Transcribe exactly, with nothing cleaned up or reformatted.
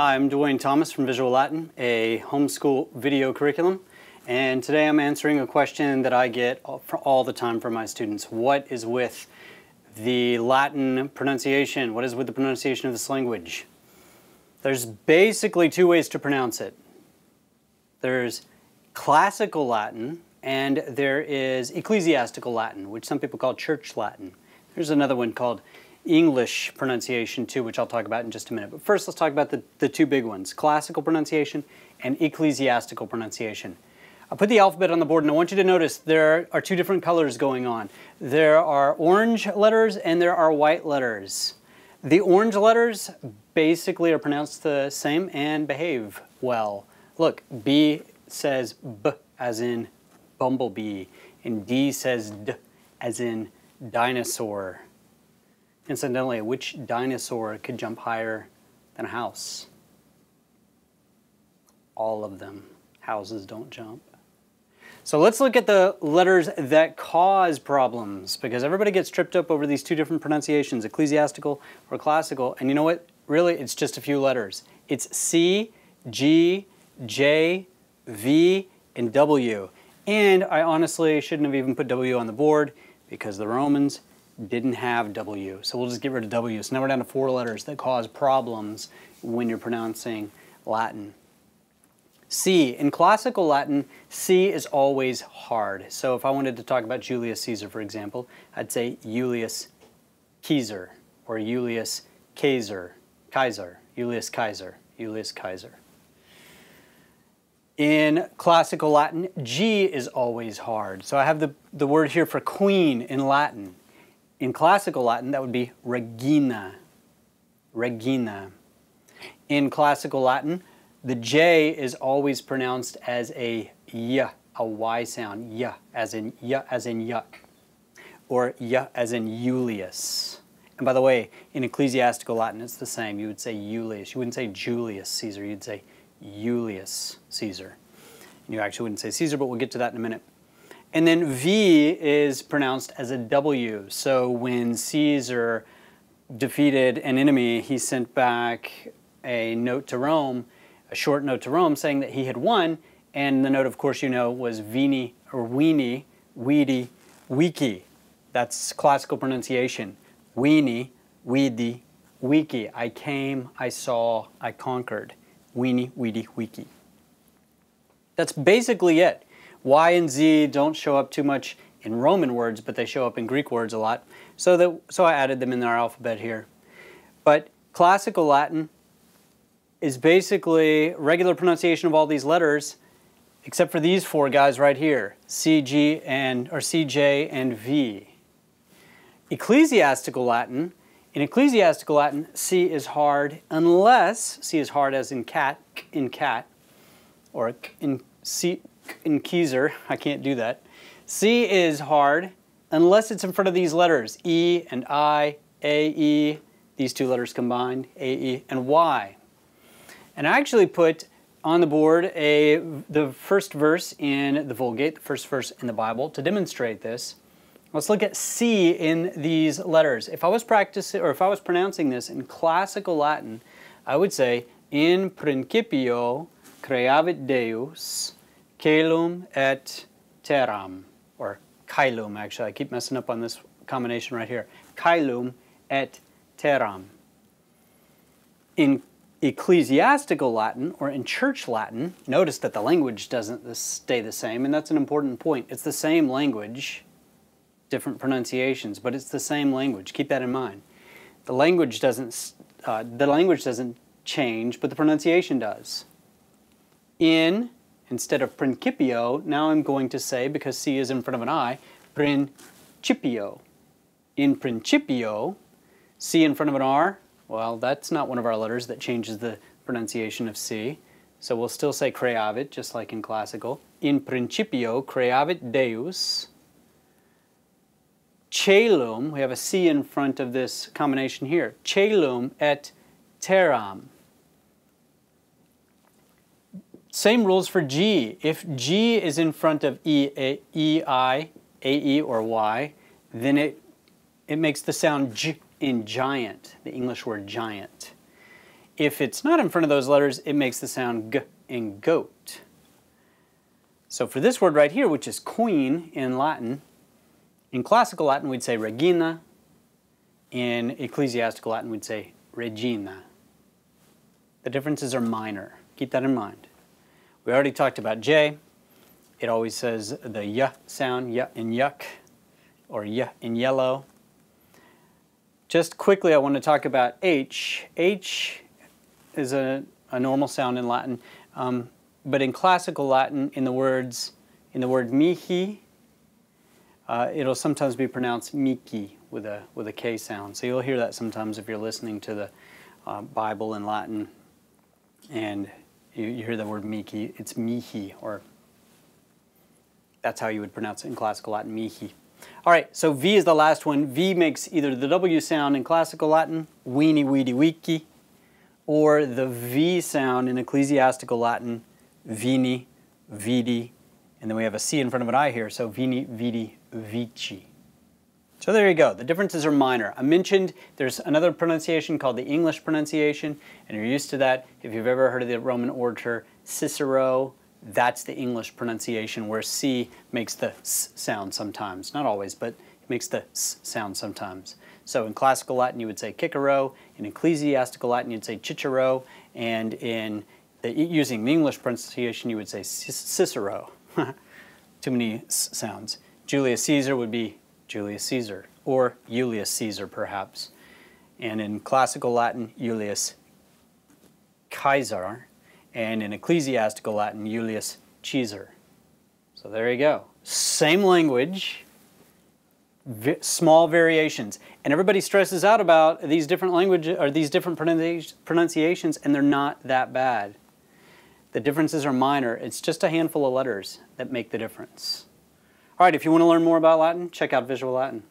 Hi, I'm Dwane Thomas from Visual Latin, a homeschool video curriculum, and today I'm answering a question that I get all the time from my students. What is with the Latin pronunciation? What is with the pronunciation of this language? There's basically two ways to pronounce it. There's classical Latin, and there is ecclesiastical Latin, which some people call church Latin. There's another one called English pronunciation too, which I'll talk about in just a minute. But first let's talk about the, the two big ones, classical pronunciation and ecclesiastical pronunciation. I put the alphabet on the board and I want you to notice there are two different colors going on. There are orange letters and there are white letters. The orange letters basically are pronounced the same and behave well. Look, B says B as in bumblebee, and D says D as in dinosaur. Incidentally, which dinosaur could jump higher than a house? All of them. Houses don't jump. So let's look at the letters that cause problems, because everybody gets tripped up over these two different pronunciations, ecclesiastical or classical, and you know what? Really, it's just a few letters. It's C, G, J, V, and W. And I honestly shouldn't have even put W on the board because the Romans didn't have W, so we'll just get rid of W. So now we're down to four letters that cause problems when you're pronouncing Latin. C. In classical Latin, C is always hard. So if I wanted to talk about Julius Caesar, for example, I'd say Julius Caesar or Julius Caesar, Kaiser, Julius Kaiser, Julius Kaiser. In classical Latin, G is always hard. So I have the, the word here for queen in Latin. In classical Latin, that would be Regina, Regina. In classical Latin, the J is always pronounced as a y, a y sound, y, as in y, as in yuck, or y, as in Julius. And by the way, in ecclesiastical Latin, it's the same. You would say Julius. You wouldn't say Julius Caesar. You'd say Julius Caesar. And you actually wouldn't say Caesar, but we'll get to that in a minute. And then V is pronounced as a W. So when Caesar defeated an enemy, he sent back a note to Rome, a short note to Rome saying that he had won. And the note, of course, you know, was Vini or Weenie, Weedy, Wiki. That's classical pronunciation. Weenie, Weedy, Wiki. I came, I saw, I conquered. Weenie, Weedy, Wiki. That's basically it. Y and Z don't show up too much in Roman words, but they show up in Greek words a lot. So, that, so I added them in our alphabet here. But classical Latin is basically regular pronunciation of all these letters, except for these four guys right here, C G and, or C J and V. Ecclesiastical Latin, in ecclesiastical Latin, C is hard unless, C is hard as in cat, in cat, or in C, in Caesar, I can't do that. C is hard unless it's in front of these letters, E and I, A E, these two letters combined, A E, and Y. And I actually put on the board a, the first verse in the Vulgate, the first verse in the Bible, to demonstrate this. Let's look at C in these letters. If I was practicing, or if I was pronouncing this in classical Latin, I would say, in principio creavit Deus, caelum et terram, or caelum, actually. I keep messing up on this combination right here. Caelum et terram. In ecclesiastical Latin, or in church Latin, notice that the language doesn't stay the same, and that's an important point. It's the same language, different pronunciations, but it's the same language. Keep that in mind. The language doesn't, uh, the language doesn't change, but the pronunciation does. In Instead of principio, now I'm going to say, because C is in front of an I, principio. In principio, C in front of an R, well, that's not one of our letters that changes the pronunciation of C. So we'll still say creavit, just like in classical. In principio, creavit Deus. Caelum, we have a C in front of this combination here. Caelum et terram. Same rules for G. If G is in front of E, A, E, I, A, E, or Y, then it, it makes the sound J in giant, the English word giant. If it's not in front of those letters, it makes the sound g in goat. So for this word right here, which is queen in Latin, in classical Latin we'd say regina, in ecclesiastical Latin we'd say regina. The differences are minor. Keep that in mind. We already talked about J. It always says the y sound, y in yuck, or y in yellow. Just quickly, I want to talk about H. H is a, a normal sound in Latin, um, but in classical Latin, in the words, in the word mihi, uh, it'll sometimes be pronounced miki with a with a K sound. So you'll hear that sometimes if you're listening to the uh, Bible in Latin, and you, you hear the word miki. It's mihi, or that's how you would pronounce it in classical Latin, mihi. All right, so V is the last one. V makes either the W sound in classical Latin, weenie, weedy, weeky, or the V sound in ecclesiastical Latin, vini, vidi, and then we have a C in front of an I here, so vini, vidi, vici. So there you go. The differences are minor. I mentioned there's another pronunciation called the English pronunciation, and you're used to that. If you've ever heard of the Roman orator Cicero, that's the English pronunciation where C makes the S sound sometimes. Not always, but it makes the S sound sometimes. So in classical Latin you would say Cicero, in ecclesiastical Latin you'd say Cicero, and in the, using the English pronunciation you would say Cicero. Too many S sounds. Julius Caesar would be Julius Caesar, or Julius Caesar perhaps. And in classical Latin, Julius Caesar, and in ecclesiastical Latin, Julius Caesar. So there you go. Same language, vi small variations. And everybody stresses out about these different languages, or these different pronunci pronunciations, and they're not that bad. The differences are minor. It's just a handful of letters that make the difference. All right, if you want to learn more about Latin, check out Visual Latin.